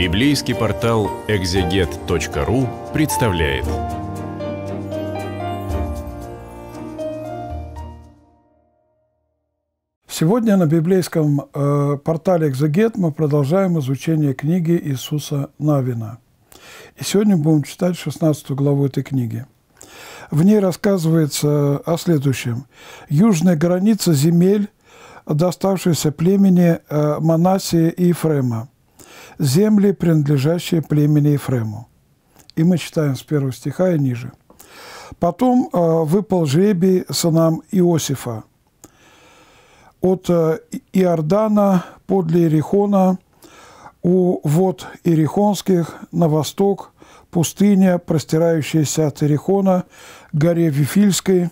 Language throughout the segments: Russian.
Библейский портал ekzeget.ru представляет. Сегодня на библейском портале «Экзегет» мы продолжаем изучение книги Иисуса Навина. И сегодня будем читать 16 главу этой книги. В ней рассказывается о следующем. Южная граница земель, доставшейся племени Манассия и Ефрема. Земли, принадлежащие племени Ефрему. И мы читаем с 1 стиха и ниже. «Потом выпал жребий сынам Иосифа от Иордана подле Иерихона, у вод Иерихонских, на восток, пустыня, простирающаяся от Иерихона, к горе Вифильской.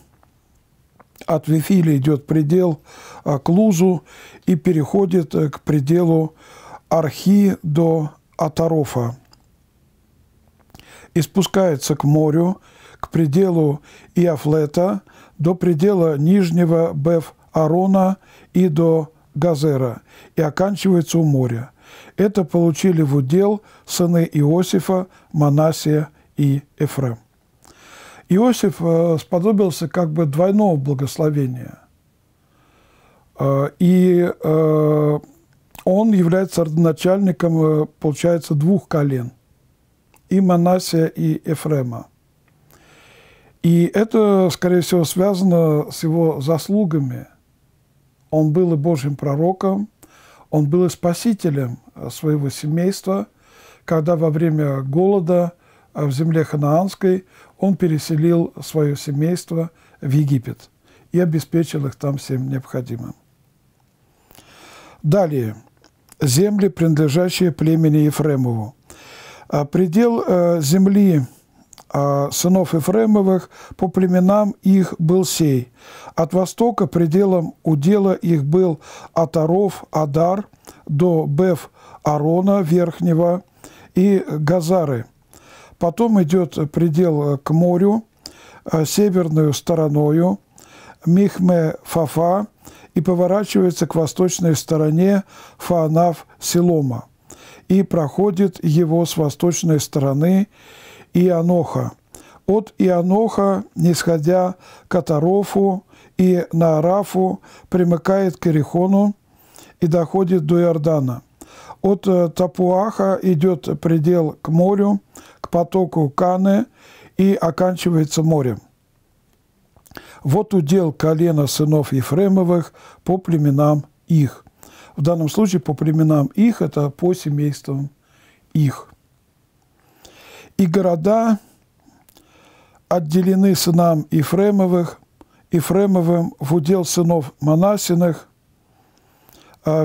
От Вифили идет предел к Лузу и переходит к пределу Архи до Атарофа, и спускается к морю, к пределу Иафлета, до предела нижнего Беф-Арона и до Газера, и оканчивается у моря. Это получили в удел сыны Иосифа, Манассия и Ефрем». Иосиф сподобился как бы двойного благословения, и он является родоначальником, получается, двух колен – и Манассия, и Ефрема. И это, скорее всего, связано с его заслугами. Он был и Божьим пророком, он был и спасителем своего семейства, когда во время голода в земле Ханаанской он переселил свое семейство в Египет и обеспечил их там всем необходимым. Далее. Земли, принадлежащие племени Ефремову. Предел земли сынов Ефремовых по племенам их был сей. От востока пределом удела их был Атаров, Адар, до Беф-Арона верхнего и Газары. Потом идет предел к морю, северную стороною, Михме-Фафа, и поворачивается к восточной стороне Фаанаф-Силома, и проходит его с восточной стороны Ианоха. От Ианоха, нисходя к Атарофу и на Арафу, примыкает к Иерихону и доходит до Иордана. От Тапуаха идет предел к морю, к потоку Каны, и оканчивается морем. Вот удел колена сынов Ефремовых по племенам их. В данном случае по племенам их, это по семействам их. И города отделены сынам Ефремовым в удел сынов Манассиных,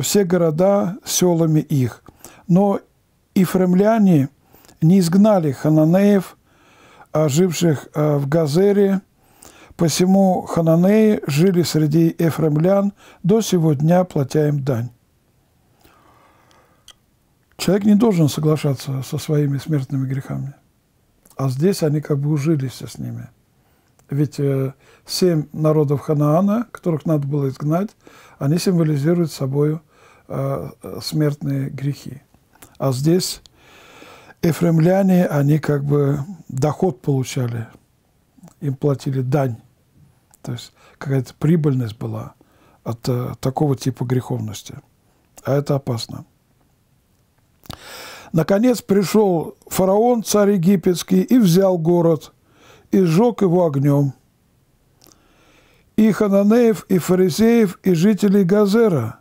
все города селами их. Но ефремляне не изгнали хананеев, живших в Газере, посему хананеи жили среди ефремлян до сего дня, платя им дань. Человек не должен соглашаться со своими смертными грехами, а здесь они как бы ужились с ними. Ведь 7 народов Ханаана, которых надо было изгнать, они символизируют собой смертные грехи. А здесь ефремляне, они как бы доход получали, им платили дань. То есть какая-то прибыльность была от такого типа греховности. А это опасно. Наконец пришел фараон, царь египетский, и взял город, и сжег его огнем. И хананеев, и фарисеев, и жителей Газера,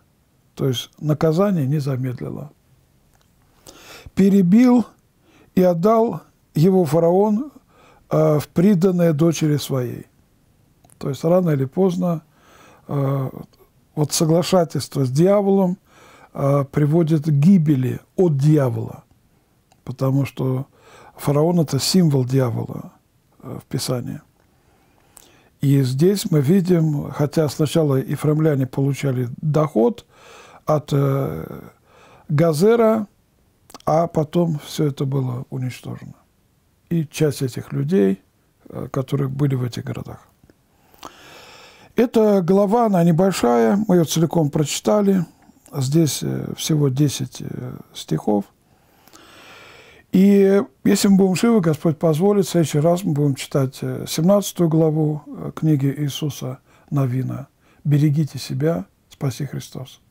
то есть наказание не замедлило. Перебил и отдал его фараон в приданное дочери своей. То есть рано или поздно вот соглашательство с дьяволом приводит к гибели от дьявола, потому что фараон – это символ дьявола в Писании. И здесь мы видим, хотя сначала ефремляне получали доход от Газера, а потом все это было уничтожено. И часть этих людей, которые были в этих городах. Эта глава, она небольшая, мы ее целиком прочитали. Здесь всего 10 стихов. И если мы будем живы, Господь позволит, в следующий раз мы будем читать 17 главу книги Иисуса Навина «Берегите себя, спаси Христос».